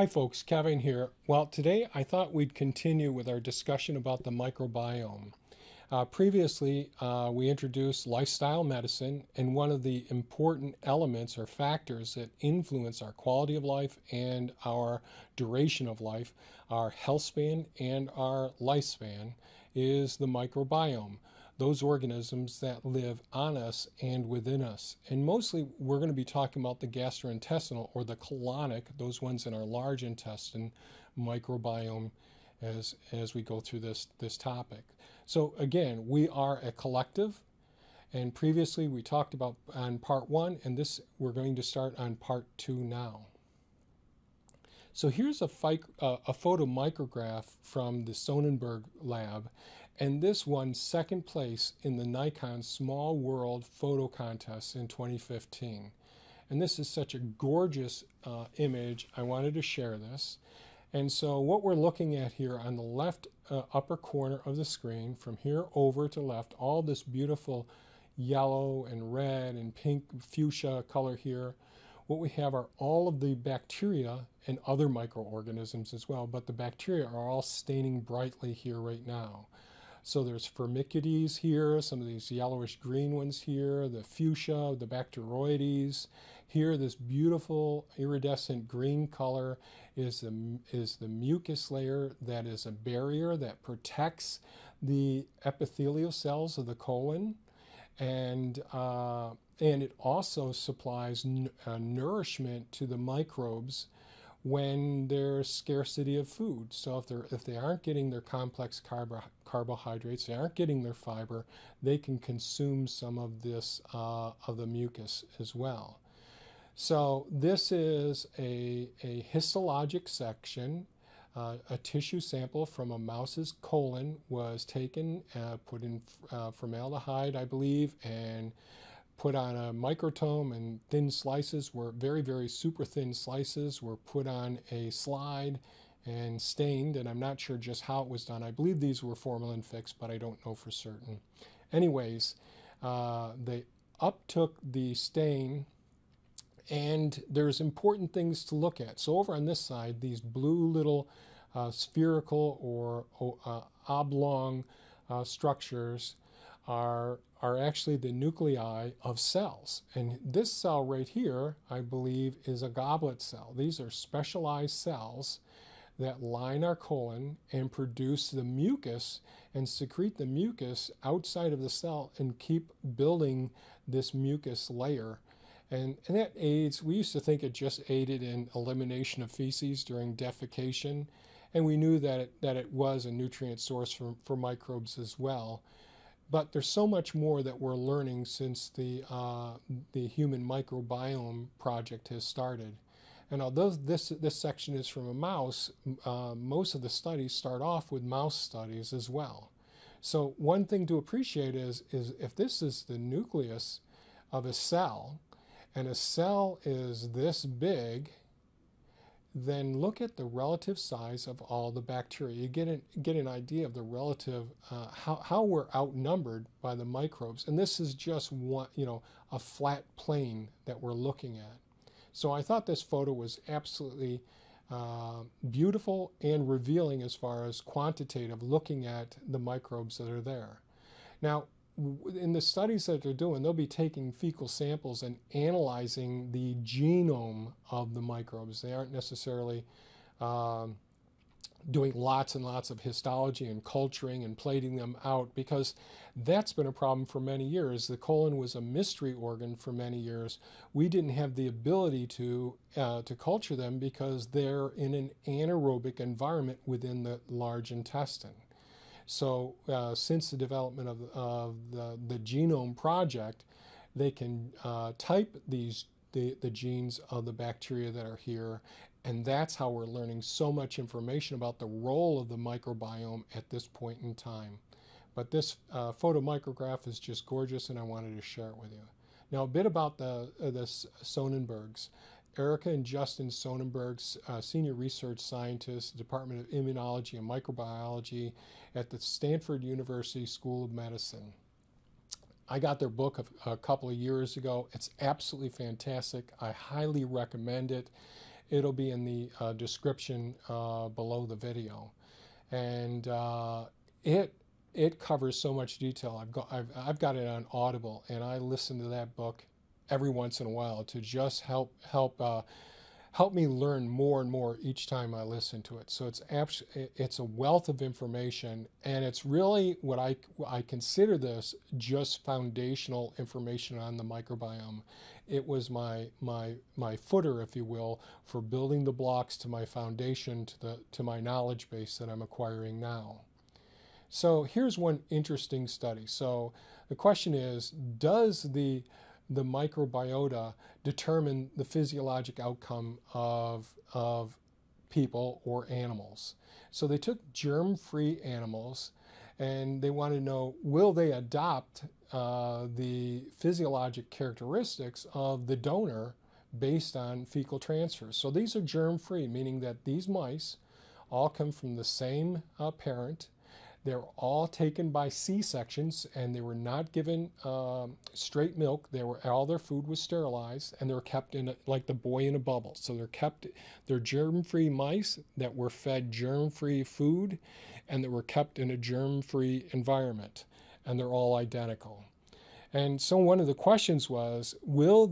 Hi folks, Kevin here. Well, today I thought we'd continue with our discussion about the microbiome. Previously, we introduced lifestyle medicine, and one of the important elements or factors that influence our quality of life and our duration of life, our health span and our lifespan, is the microbiome. Those organisms that live on us and within us. And mostly we're going to be talking about the gastrointestinal or the colonic, those ones in our large intestine microbiome as we go through this topic. So again, we are a collective, and previously we talked about on part 1, and this we're going to start on part 2 now. So here's a photomicrograph from the Sonnenburg lab, and this won 2nd place in the Nikon Small World Photo Contest in 2015. And this is such a gorgeous image, I wanted to share this. And so what we're looking at here on the left upper corner of the screen, from here over to left, all this beautiful yellow and red and pink fuchsia color here. What we have are all of the bacteria and other microorganisms as well, but the bacteria are all staining brightly here right now. So there's Firmicutes here, some of these yellowish green ones here, the fuchsia, the Bacteroides. Here, this beautiful iridescent green color is the mucus layer that is a barrier that protects the epithelial cells of the colon, and it also supplies nourishment to the microbes when there's scarcity of food. So if they aren't getting their complex carbohydrates, they aren't getting their fiber, they can consume some of this of the mucus as well. So this is a histologic section. A tissue sample from a mouse's colon was taken, put in formaldehyde, I believe, and put on a microtome, and thin slices were very, very super thin slices were put on a slide and stained, and I'm not sure just how it was done. I believe these were formalin fixed, but I don't know for certain. Anyways, they uptook the stain, and there's important things to look at. So over on this side, these blue little spherical or oblong structures are actually the nuclei of cells. And this cell right here, I believe, is a goblet cell. These are specialized cells that line our colon and produce the mucus and secrete the mucus outside of the cell and keep building this mucus layer. And that aids, we used to think it just aided in elimination of feces during defecation, and we knew that it was a nutrient source for microbes as well. But there's so much more that we're learning since the Human Microbiome Project has started. And although this section is from a mouse, most of the studies start off with mouse studies as well. So one thing to appreciate is if this is the nucleus of a cell, and a cell is this big, then look at the relative size of all the bacteria. You get an idea of the relative, how we're outnumbered by the microbes. And this is just one, a flat plane that we're looking at. So I thought this photo was absolutely beautiful and revealing as far as quantitative, looking at the microbes that are there. Now, in the studies that they're doing, they'll be taking fecal samples and analyzing the genome of the microbes. They aren't necessarily doing lots and lots of histology and culturing and plating them out, because that's been a problem for many years. The colon was a mystery organ for many years. We didn't have the ability to culture them because they're in an anaerobic environment within the large intestine. So since the development of the Genome Project, they can type the genes of the bacteria that are here, and that's how we're learning so much information about the role of the microbiome at this point in time. But this photomicrograph is just gorgeous, and I wanted to share it with you. Now, a bit about the Sonnenburgs. Erica and Justin Sonnenburg, senior research scientists, Department of Immunology and Microbiology at the Stanford University School of Medicine. I got their book a couple of years ago. It's absolutely fantastic. I highly recommend it. it'll be in the description below the video. And it covers so much detail. I've got it on Audible, and I listen to that book every once in a while to just help me learn more and more each time I listen to it. So it's a wealth of information, and it's really what I consider this just foundational information on the microbiome. It was my footer, if you will, for building the blocks to my foundation, to my knowledge base that I'm acquiring now. So here's one interesting study. So the question is, does the microbiota determine the physiologic outcome of people or animals? So they took germ-free animals, and they wanted to know, will they adopt the physiologic characteristics of the donor based on fecal transfers? So these are germ-free, meaning that these mice all come from the same parent. They're all taken by C-sections, and they were not given straight milk. All their food was sterilized, and they were kept in like the boy in a bubble. So they're germ-free mice that were fed germ-free food, and that were kept in a germ-free environment, and they're all identical. And so one of the questions was, will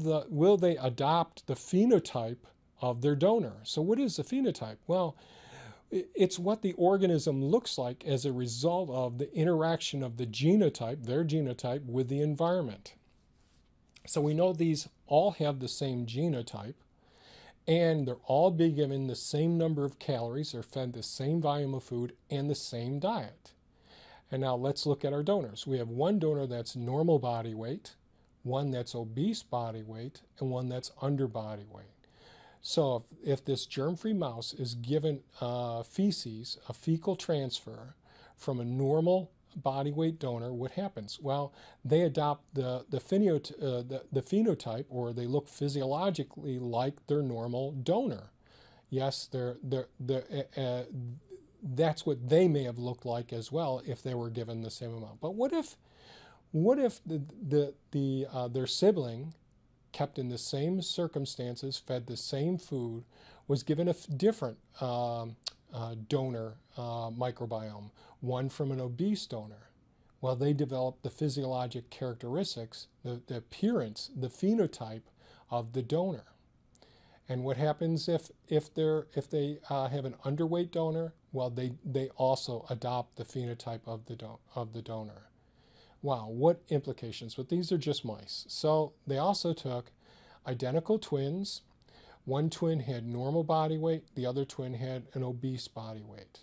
they adopt the phenotype of their donor? So what is the phenotype? Well, it's what the organism looks like as a result of the interaction of the genotype, their genotype, with the environment. So we know these all have the same genotype, and they're all being given the same number of calories, or fed the same volume of food, and the same diet. And now let's look at our donors. We have one donor that's normal body weight, one that's obese body weight, and one that's under body weight. So if this germ-free mouse is given feces, a fecal transfer from a normal body weight donor, what happens? Well, they adopt the phenotype, or they look physiologically like their normal donor. Yes, that's what they may have looked like as well if they were given the same amount. But what if their sibling, kept in the same circumstances, fed the same food, was given a different donor microbiome, one from an obese donor? Well, they developed the physiologic characteristics, the appearance, the phenotype of the donor. And what happens if they have an underweight donor? Well, they also adopt the phenotype of the donor. Wow, what implications, but these are just mice. So they also took identical twins. One twin had normal body weight, the other twin had an obese body weight.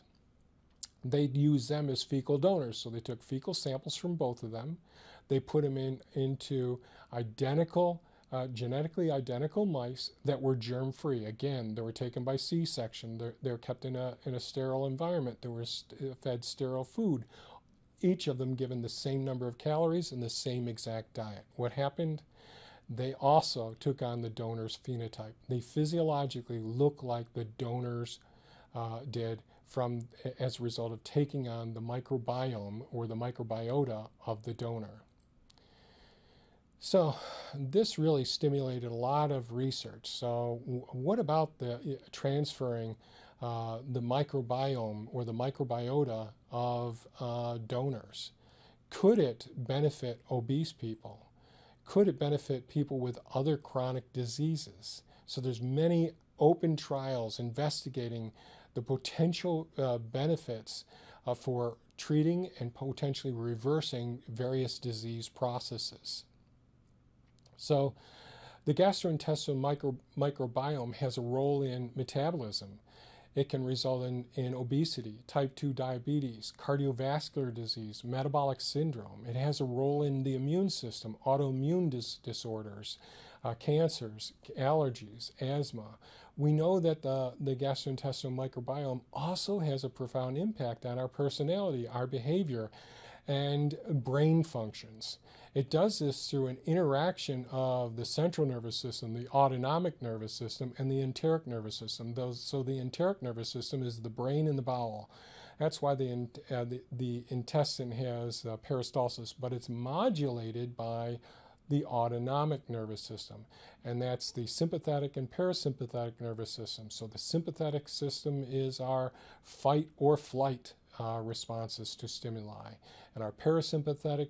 They used them as fecal donors, so they took fecal samples from both of them. They put them into identical, genetically identical mice that were germ-free. Again, they were taken by C-section. They were kept in a sterile environment. They were fed sterile food. Each of them given the same number of calories and the same exact diet. What happened? They also took on the donor's phenotype. They physiologically look like the donors did as a result of taking on the microbiome or the microbiota of the donor. So this really stimulated a lot of research. So what about the transferring the microbiome or the microbiota of donors? Could it benefit obese people? Could it benefit people with other chronic diseases? So there's many open trials investigating the potential benefits for treating and potentially reversing various disease processes. So the gastrointestinal microbiome has a role in metabolism. It can result in obesity, type 2 diabetes, cardiovascular disease, metabolic syndrome. It has a role in the immune system, autoimmune disorders, cancers, allergies, asthma. We know that the gastrointestinal microbiome also has a profound impact on our personality, our behavior, and brain functions. It does this through an interaction of the central nervous system, the autonomic nervous system, and the enteric nervous system. So the enteric nervous system is the brain and the bowel. That's why the intestine has peristalsis, but it's modulated by the autonomic nervous system, and that's the sympathetic and parasympathetic nervous system. So the sympathetic system is our fight or flight responses to stimuli, and our parasympathetic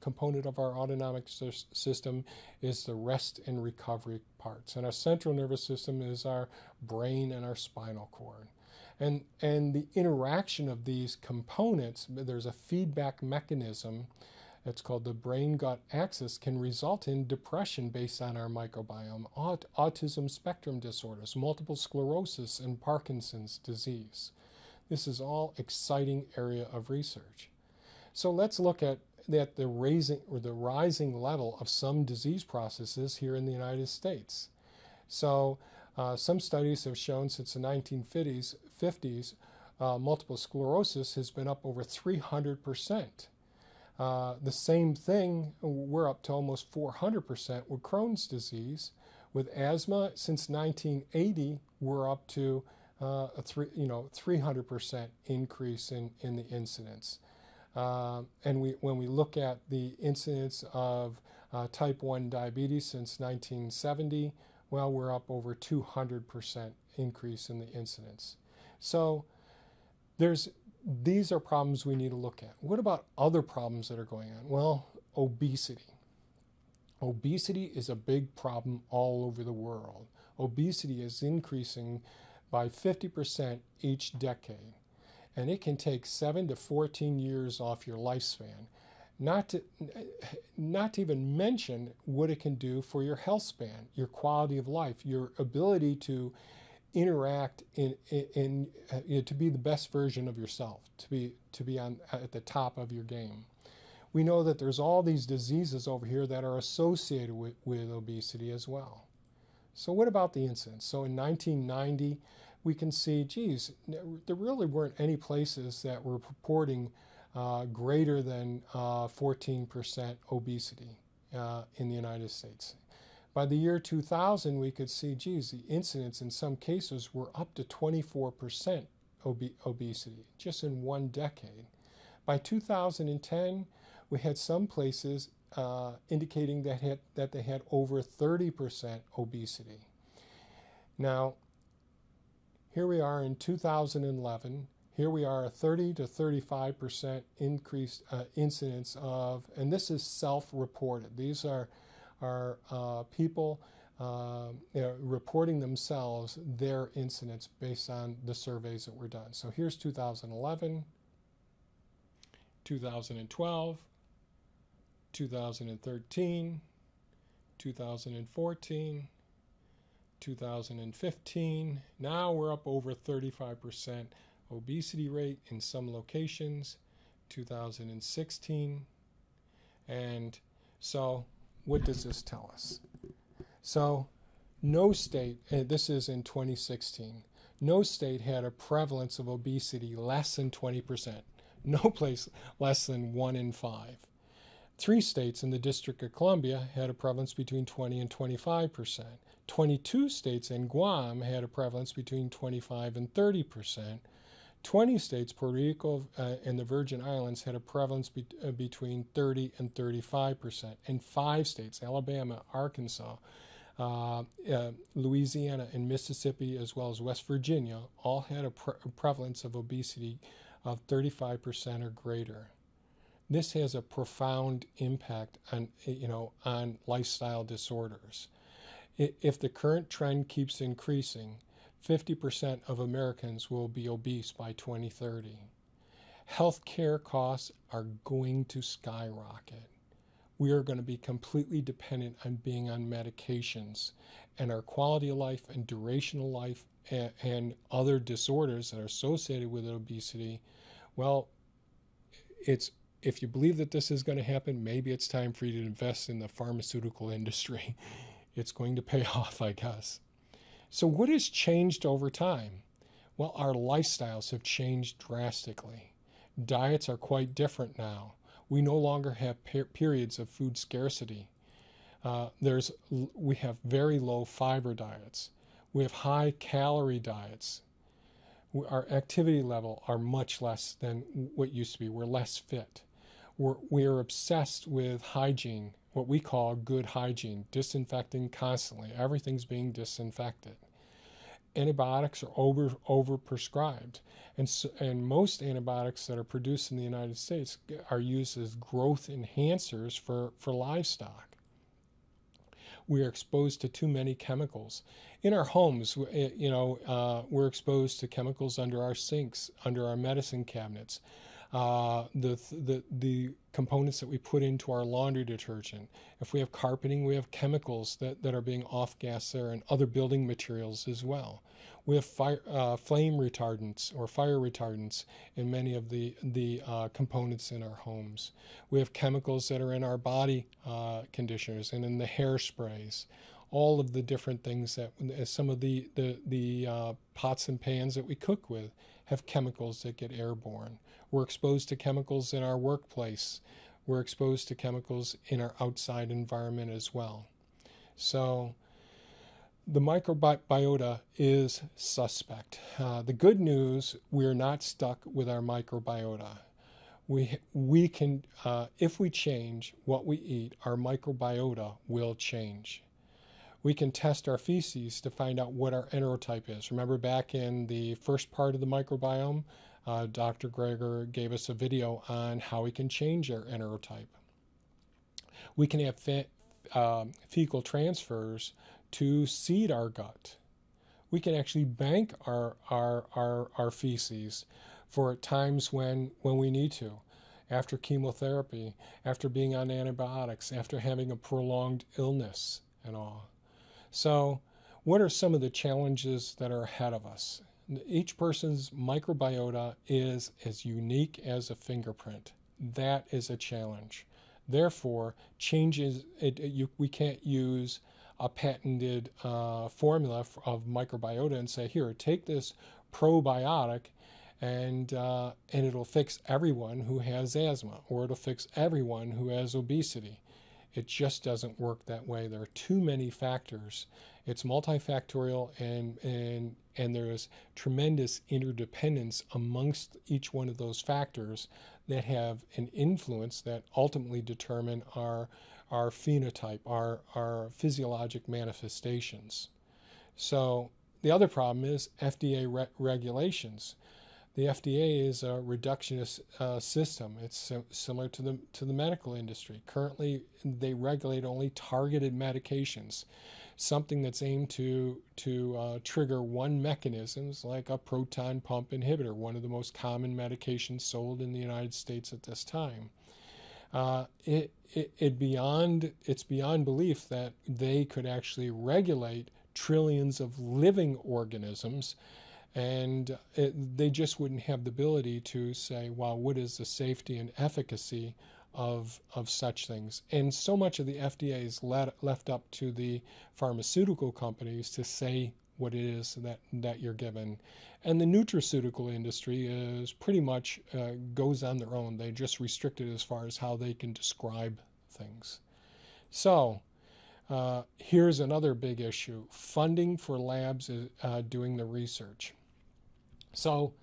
component of our autonomic system is the rest and recovery parts, and our central nervous system is our brain and our spinal cord. And the interaction of these components, there's a feedback mechanism that's called the brain-gut axis, can result in depression based on our microbiome, autism spectrum disorders, multiple sclerosis, and Parkinson's disease. This is all exciting area of research. So let's look at the rising level of some disease processes here in the United States. So some studies have shown since the 1950s, multiple sclerosis has been up over 300%. The same thing, we're up to almost 400% with Crohn's disease. With asthma, since 1980, we're up to 300% increase in the incidence. And when we look at the incidence of type 1 diabetes since 1970, well, we're up over 200% increase in the incidence. So these are problems we need to look at. What about other problems that are going on? Well, obesity. Obesity is a big problem all over the world. Obesity is increasing by 50% each decade, and it can take 7 to 14 years off your lifespan. Not to even mention what it can do for your health span, your quality of life, your ability to interact to be the best version of yourself, to be at the top of your game. We know that there's all these diseases over here that are associated with obesity as well. So what about the incidence? So in 1990, we can see, geez, there really weren't any places that were purporting greater than 14% obesity in the United States. By the year 2000, we could see, geez, the incidence in some cases were up to 24% obesity, just in one decade. By 2010, we had some places indicating that they had over 30% obesity. Now, here we are in 2011. Here we are, a 30 to 35% increased incidence of, and this is self-reported. These are people reporting themselves their incidence based on the surveys that were done. So here's 2011, 2012, 2013, 2014, 2015. Now we're up over 35% obesity rate in some locations, 2016. And so what does this tell us? So no state, and this is in 2016, no state had a prevalence of obesity less than 20%. No place less than 1 in 5. 3 states in the District of Columbia had a prevalence between 20 and 25%. 22 states in Guam had a prevalence between 25 and 30%. 20 states, Puerto Rico and the Virgin Islands, had a prevalence between 30 and 35%. And 5 states, Alabama, Arkansas, Louisiana, and Mississippi, as well as West Virginia, all had a prevalence of obesity of 35% or greater. This has a profound impact on, on lifestyle disorders. If the current trend keeps increasing, 50% of Americans will be obese by 2030. Healthcare costs are going to skyrocket. We are going to be completely dependent on being on medications, and our quality of life and duration of life and other disorders that are associated with obesity, well, if you believe that this is going to happen, maybe it's time for you to invest in the pharmaceutical industry. It's going to pay off, I guess. So what has changed over time? Well, our lifestyles have changed drastically. Diets are quite different now. We no longer have periods of food scarcity. We have very low fiber diets. We have high calorie diets. Our activity level are much less than what used to be. We're less fit. We are obsessed with hygiene, what we call good hygiene, disinfecting constantly. Everything's being disinfected. Antibiotics are overprescribed, and most antibiotics that are produced in the United States are used as growth enhancers for livestock. We are exposed to too many chemicals. In our homes, you know, we're exposed to chemicals under our sinks, under our medicine cabinets, the components that we put into our laundry detergent. If we have carpeting, we have chemicals that are being off-gassed there, and other building materials as well. We have flame retardants or fire retardants in many of the components in our homes. We have chemicals that are in our body conditioners and in the hairsprays. All of the different things that some of the pots and pans that we cook with have chemicals that get airborne. We're exposed to chemicals in our workplace. We're exposed to chemicals in our outside environment as well. So the microbiota is suspect. The good news, we're not stuck with our microbiota. We can, if we change what we eat, our microbiota will change. We can test our feces to find out what our enterotype is. Remember back in the first part of the microbiome, Dr. Greger gave us a video on how we can change our enterotype. We can have fecal transfers to seed our gut. We can actually bank our feces for times when we need to, after chemotherapy, after being on antibiotics, after having a prolonged illness and all. So what are some of the challenges that are ahead of us? Each person's microbiota is as unique as a fingerprint. That is a challenge. Therefore, changes, we can't use a patented formula of microbiota and say, here, take this probiotic and it'll fix everyone who has asthma, or it'll fix everyone who has obesity. It just doesn't work that way. There are too many factors. It's multifactorial, and there is tremendous interdependence amongst each one of those factors that have an influence that ultimately determine our phenotype, our physiologic manifestations. So the other problem is FDA regulations. The FDA is a reductionist system. It's similar to the medical industry. Currently, they regulate only targeted medications, something that's aimed to trigger one mechanism, like a proton pump inhibitor, one of the most common medications sold in the United States at this time. It's beyond belief that they could actually regulate trillions of living organisms, and they just wouldn't have the ability to say, well, what is the safety and efficacy of such things? And so much of the FDA is left up to the pharmaceutical companies to say what it is that you're given. And the nutraceutical industry is pretty much goes on their own. They're just restricted as far as how they can describe things. So here's another big issue. Funding for labs doing the research. So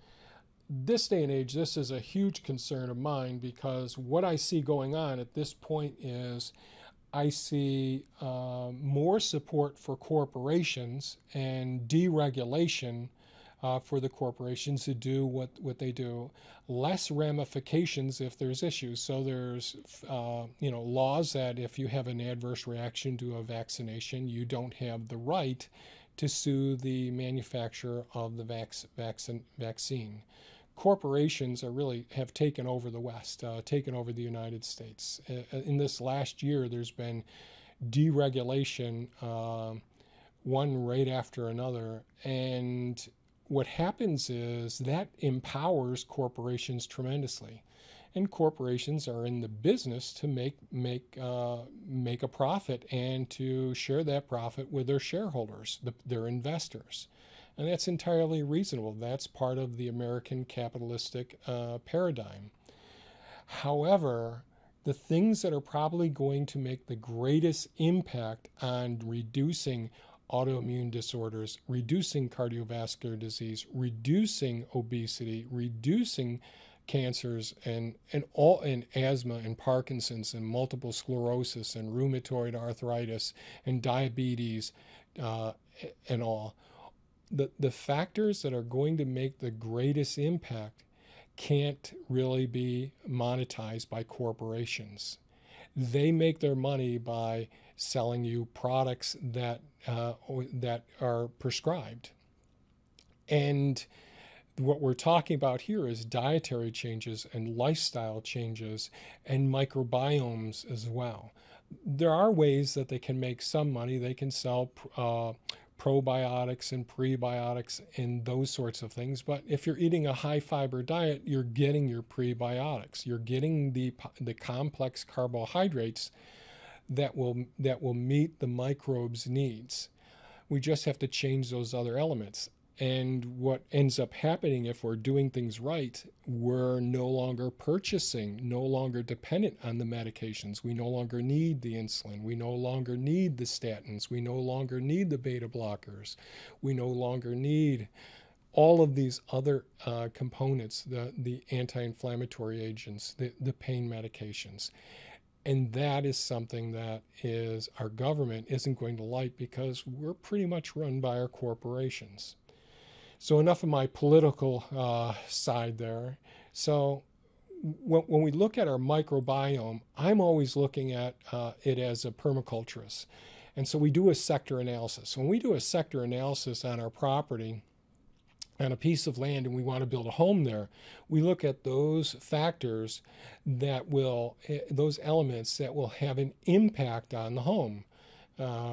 this day and age, this is a huge concern of mine, because what I see going on at this point is I see more support for corporations and deregulation for the corporations to do what they do, less ramifications if there's issues. So there's laws that if you have an adverse reaction to a vaccination, you don't have the right to sue the manufacturer of the vaccine. Corporations have taken over the West, taken over the United States. In this last year, there's been deregulation, one right after another. And what happens is that empowers corporations tremendously. And corporations are in the business to make a profit and to share that profit with their shareholders, their investors. And that's entirely reasonable. That's part of the American capitalistic paradigm. However, the things that are probably going to make the greatest impact on reducing autoimmune disorders, reducing cardiovascular disease, reducing obesity, reducing cancers and asthma and Parkinson's and multiple sclerosis and rheumatoid arthritis and diabetes and all. The factors that are going to make the greatest impact can't really be monetized by corporations. They make their money by selling you products that that are prescribed. And what we're talking about here is dietary changes and lifestyle changes and microbiomes as well. There are ways that they can make some money. They can sell probiotics and prebiotics and those sorts of things. But if you're eating a high fiber diet, you're getting your prebiotics. You're getting the complex carbohydrates that will meet the microbes' needs. We just have to change those other elements. And what ends up happening, if we're doing things right, we're no longer purchasing, no longer dependent on the medications. We no longer need the insulin. We no longer need the statins. We no longer need the beta blockers. We no longer need all of these other components, the anti-inflammatory agents, the pain medications. And that is something that is our government isn't going to like, because we're pretty much run by our corporations. So enough of my political side there. So when we look at our microbiome, I'm always looking at it as a permaculturist. And so we do a sector analysis. When we do a sector analysis on our property, on a piece of land, and we want to build a home there, we look at those factors that will, those elements that will have an impact on the home.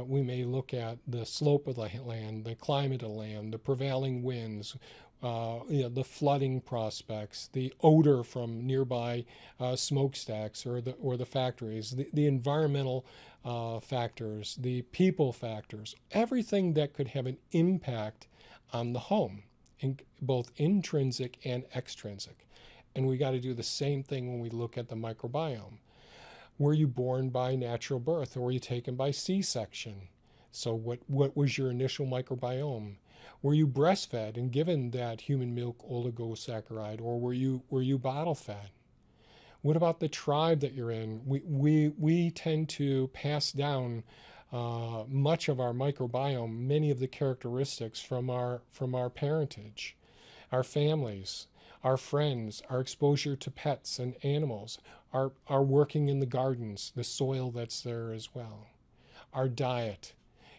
We may look at the slope of the land, the climate of the land, the prevailing winds, the flooding prospects, the odor from nearby smokestacks or the factories, the environmental factors, the people factors, everything that could have an impact on the home, both intrinsic and extrinsic. And we got to do the same thing when we look at the microbiome. Were you born by natural birth, or were you taken by C-section? So what was your initial microbiome? Were you breastfed and given that human milk oligosaccharide, or were you bottle fed? What about the tribe that you're in? We tend to pass down much of our microbiome, many of the characteristics from our parentage, our families, our friends, our exposure to pets and animals, our working in the gardens, the soil that's there as well, our diet.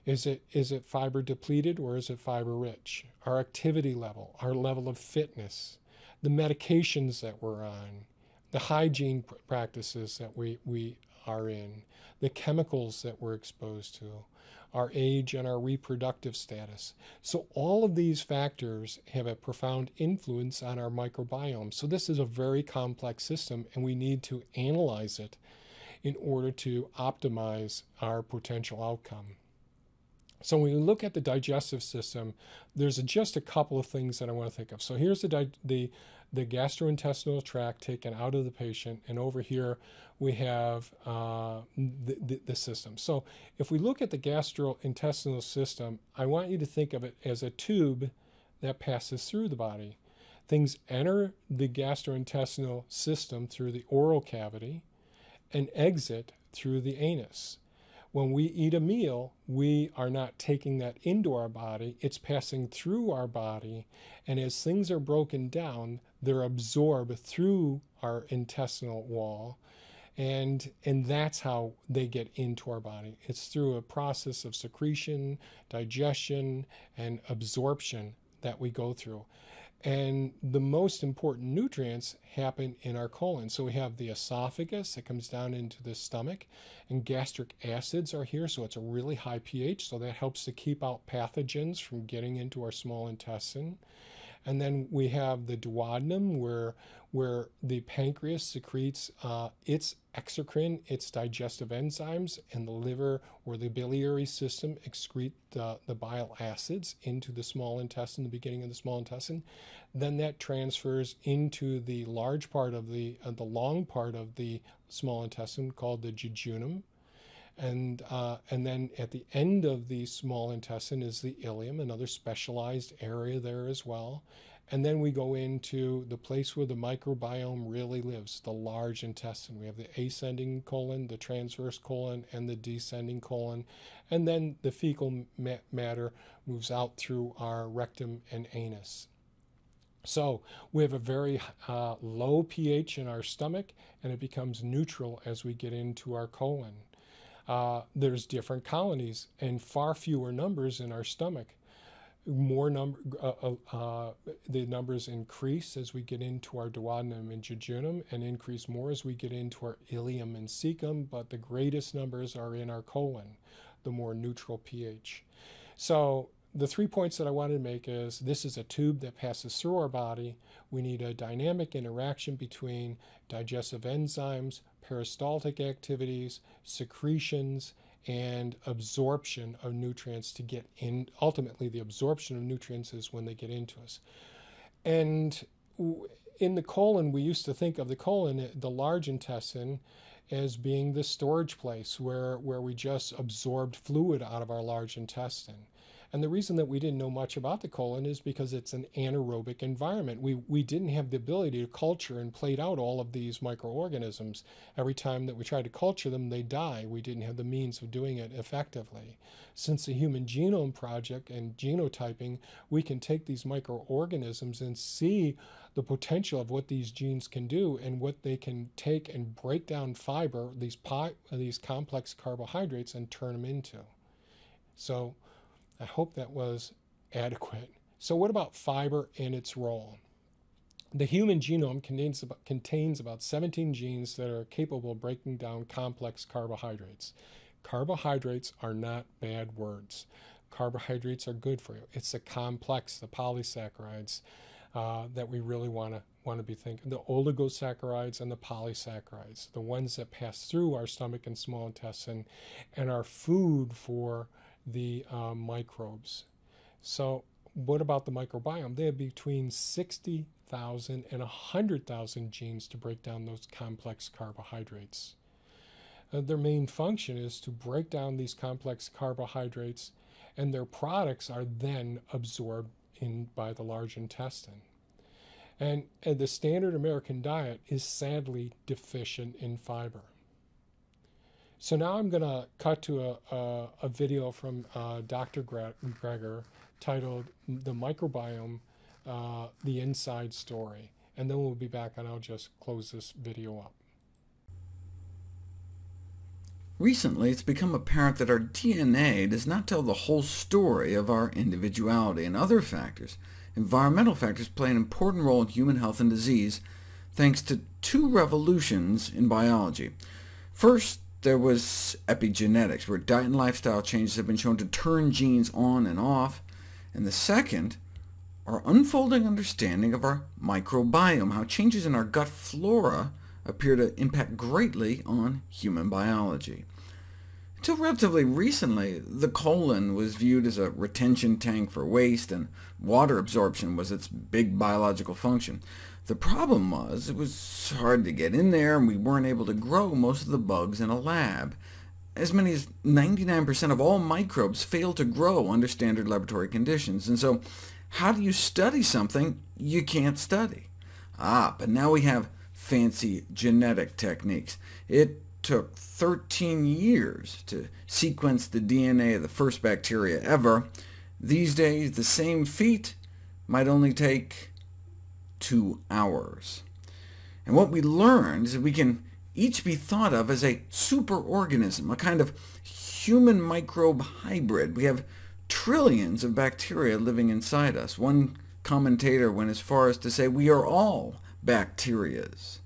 Is it fiber depleted, or is it fiber rich? Our activity level, our level of fitness, the medications that we're on, the hygiene practices that we are in, the chemicals that we're exposed to, our age and our reproductive status. So all of these factors have a profound influence on our microbiome. So this is a very complex system, and we need to analyze it in order to optimize our potential outcome. So when we look at the digestive system, there's just a couple of things that I want to think of. So here's the gastrointestinal tract taken out of the patient, and over here we have the system. So if we look at the gastrointestinal system, I want you to think of it as a tube that passes through the body. Things enter the gastrointestinal system through the oral cavity and exit through the anus. When we eat a meal, we are not taking that into our body. It's passing through our body. And as things are broken down, they're absorbed through our intestinal wall. And that's how they get into our body. It's through a process of secretion, digestion, and absorption that we go through. And the most important nutrients happen in our colon. So we have the esophagus that comes down into the stomach, and gastric acids are here. So it's a really high pH. So that helps to keep out pathogens from getting into our small intestine. And then we have the duodenum, where the pancreas secretes its exocrine, its digestive enzymes, and the liver or the biliary system excrete the bile acids into the small intestine, the beginning of the small intestine. Then that transfers into the large part of the long part of the small intestine called the jejunum. And then at the end of the small intestine is the ileum, another specialized area there as well. And then we go into the place where the microbiome really lives, the large intestine. We have the ascending colon, the transverse colon, and the descending colon. And then the fecal matter moves out through our rectum and anus. So we have a very low pH in our stomach, and it becomes neutral as we get into our colon. There's different colonies and far fewer numbers in our stomach. The numbers increase as we get into our duodenum and jejunum, and increase more as we get into our ileum and cecum, but the greatest numbers are in our colon, the more neutral pH. So the 3 points that I wanted to make is this is a tube that passes through our body. We need a dynamic interaction between digestive enzymes, peristaltic activities, secretions, and absorption of nutrients to get in. Ultimately, the absorption of nutrients is when they get into us. And in the colon, we used to think of the colon, the large intestine, as being the storage place where we just absorbed fluid out of our large intestine. And the reason that we didn't know much about the colon is because it's an anaerobic environment. We didn't have the ability to culture and plate out all of these microorganisms. Every time that we tried to culture them, they die. We didn't have the means of doing it effectively. Since the Human Genome Project and genotyping, we can take these microorganisms and see the potential of what these genes can do and what they can take and break down fiber, these complex carbohydrates, and turn them into. So I hope that was adequate. So what about fiber and its role? The human genome contains about 17 genes that are capable of breaking down complex carbohydrates. Carbohydrates are not bad words. Carbohydrates are good for you. It's the complex, the polysaccharides that we really want to be thinking. The oligosaccharides and the polysaccharides, the ones that pass through our stomach and small intestine and are food for the microbes. So what about the microbiome? They have between 60,000 and 100,000 genes to break down those complex carbohydrates. Their main function is to break down these complex carbohydrates, and their products are then absorbed in by the large intestine. And the standard American diet is sadly deficient in fiber. So now I'm going to cut to a video from Dr. Greger titled The Microbiome, The Inside Story. And then we'll be back and I'll just close this video up. Recently, it's become apparent that our DNA does not tell the whole story of our individuality and other factors. Environmental factors play an important role in human health and disease, thanks to two revolutions in biology. First, there was epigenetics, where diet and lifestyle changes have been shown to turn genes on and off. And the second, our unfolding understanding of our microbiome, how changes in our gut flora appear to impact greatly on human biology. Until relatively recently, the colon was viewed as a retention tank for waste, and water absorption was its big biological function. The problem was it was hard to get in there, and we weren't able to grow most of the bugs in a lab. As many as 99% of all microbes fail to grow under standard laboratory conditions, and so how do you study something you can't study? But now we have fancy genetic techniques. It took 13 years to sequence the DNA of the first bacteria ever. These days, the same feat might only take 2 hours. And what we learned is that we can each be thought of as a superorganism, a kind of human microbe hybrid. We have trillions of bacteria living inside us. One commentator went as far as to say we are all bacterias,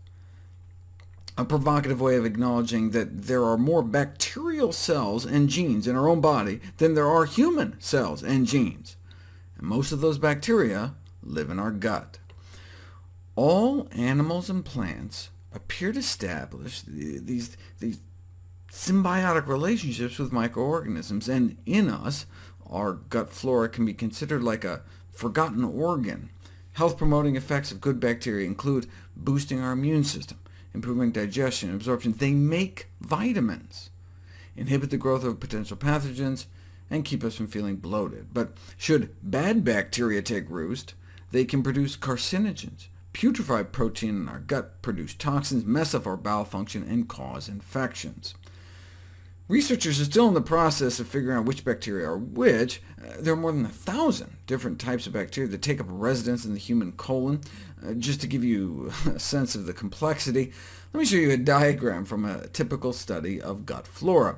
a provocative way of acknowledging that there are more bacterial cells and genes in our own body than there are human cells and genes. And most of those bacteria live in our gut. All animals and plants appear to establish these symbiotic relationships with microorganisms, and in us, our gut flora can be considered like a forgotten organ. Health-promoting effects of good bacteria include boosting our immune system, improving digestion and absorption. They make vitamins, inhibit the growth of potential pathogens, and keep us from feeling bloated. But should bad bacteria take roost, They can produce carcinogens, putrefy protein in our gut, produce toxins, mess up our bowel function, and cause infections. Researchers are still in the process of figuring out which bacteria are which. There are more than 1,000 different types of bacteria that take up residence in the human colon. Just to give you a sense of the complexity, let me show you a diagram from a typical study of gut flora.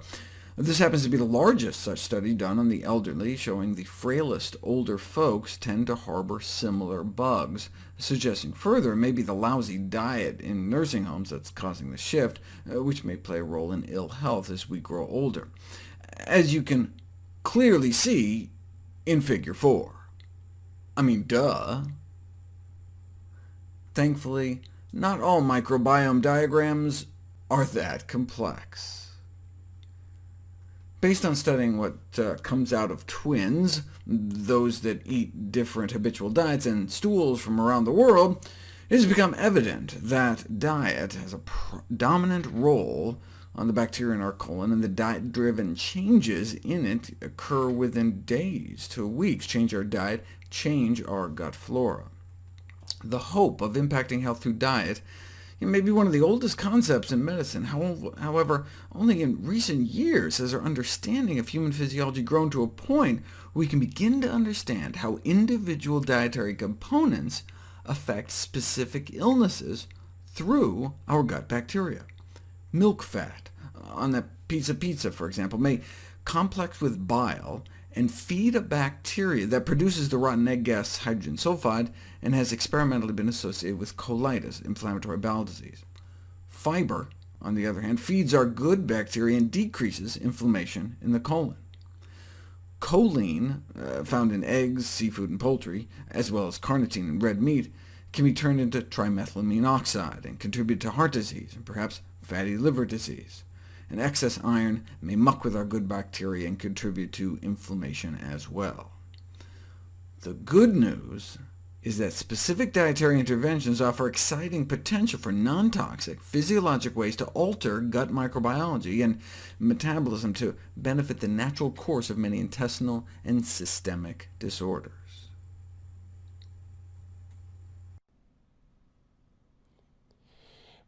This happens to be the largest such study done on the elderly, showing the frailest older folks tend to harbor similar bugs, suggesting further it may be the lousy diet in nursing homes that's causing the shift, which may play a role in ill health as we grow older, as you can clearly see in Figure 4. I mean, duh. Thankfully, not all microbiome diagrams are that complex. Based on studying what comes out of twins, those that eat different habitual diets and stools from around the world, it has become evident that diet has a dominant role on the bacteria in our colon, and the diet-driven changes in it occur within days to weeks. Change our diet, change our gut flora. The hope of impacting health through diet it may be one of the oldest concepts in medicine. However, only in recent years has our understanding of human physiology grown to a point where we can begin to understand how individual dietary components affect specific illnesses through our gut bacteria. Milk fat on a piece of pizza, for example, may complex with bile and feed a bacteria that produces the rotten egg gas hydrogen sulfide and has experimentally been associated with colitis, inflammatory bowel disease. Fiber, on the other hand, feeds our good bacteria and decreases inflammation in the colon. Choline, found in eggs, seafood, and poultry, as well as carnitine in red meat, can be turned into trimethylamine oxide and contribute to heart disease and perhaps fatty liver disease. And excess iron may muck with our good bacteria and contribute to inflammation as well. The good news is that specific dietary interventions offer exciting potential for non-toxic, physiologic ways to alter gut microbiology and metabolism to benefit the natural course of many intestinal and systemic disorders.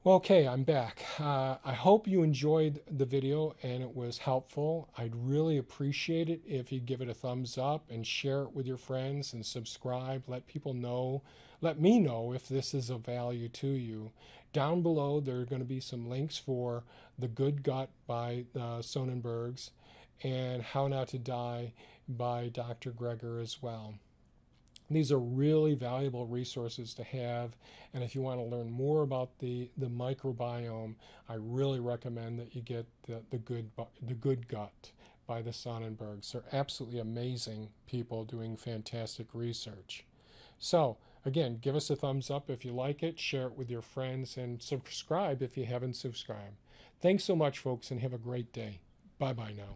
Well, okay, I'm back. I hope you enjoyed the video and it was helpful. I'd really appreciate it if you'd give it a thumbs up and share it with your friends and subscribe. Let people know, let me know if this is of value to you. Down below, there are going to be some links for The Good Gut by Sonnenburgs and How Not to Die by Dr. Greger as well. These are really valuable resources to have, and if you want to learn more about the microbiome, I really recommend that you get the Good Gut by the Sonnenburgs. They're absolutely amazing people doing fantastic research. So again, give us a thumbs up if you like it, share it with your friends, and subscribe if you haven't subscribed. Thanks so much, folks, and have a great day. Bye-bye now.